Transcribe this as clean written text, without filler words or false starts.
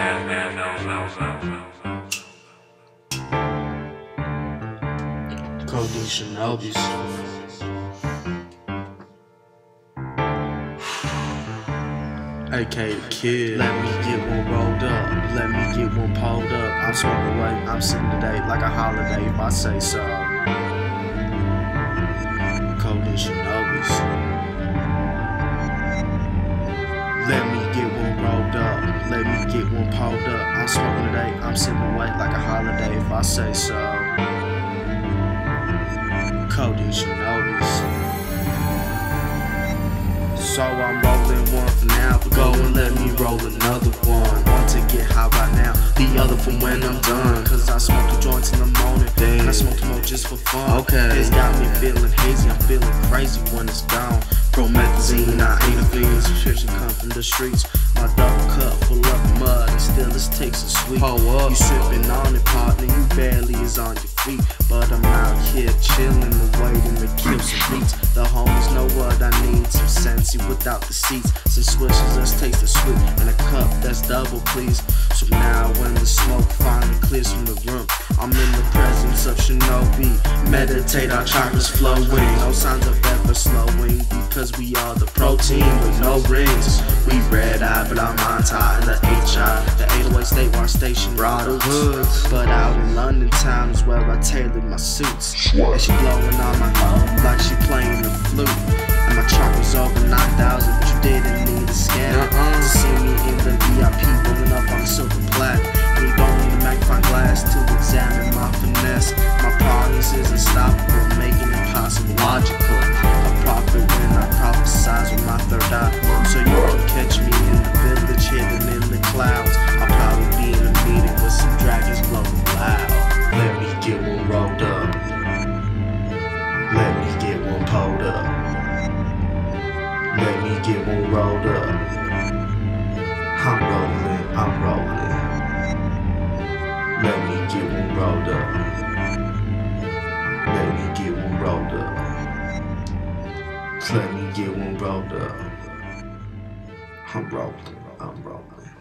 Codeine Shinobi's. AK Kid. Let me get one rolled up, let me get one pulled up. I'm smoking late, I'm sitting today like a holiday if I say so. Codeine Shinobi's. Let me get one rolled up, let me get one pulled up. I'm smoking today, I'm sitting late like a holiday if I say so. Codeine Shinobi's. So I'm rolling one for now, go and let me roll another one. Want to get high right now, the other for when I'm done. Cause I smoke the joints in the morning, and I smoke them all just for fun. Okay. It's got me feeling hazy, I'm feeling crazy when it's gone. Promethazine, I ain't a fiend, subscription come from the streets. My double cup full of mud, and still this takes a sweet. You sipping on it, partner, you barely is on your feet. But I'm out here chilling and waiting to kill some beats. The homies know what I need, some sensey without the seats. Some swishes, let's taste the sweet, and a cup that's double please. So now when the smoke finally clears from the room, I'm in the presence of Shinobi. Meditate, our chakras flowing, no signs of ever slowing. Because we are the protein with no rings. We red eye, but our mind's high in the HI. The 808 statewide station brought the woods. But out in London town is where I tailored my suits. And she blowing on my home like she playing the flute. And my chakras over 9,000, but you didn't need a scan. To see me in the VIP rolling up on silver plaque. And you don't need a magnifying glass to examine my finesse. My progress is unstoppable, making it possible logical. A prophet when I prophesize with my third eye. So you can catch me in the village hidden in the clouds. I'll probably be in a meeting with some dragons blowing loud. Let me get one rolled up, let me get one pulled up, let me get one rolled up. I'm rolling, I'm rolling. Let me get one rolled up, let me get one rolled up. Let me get one rolled up. I'm rolling, I'm rolling.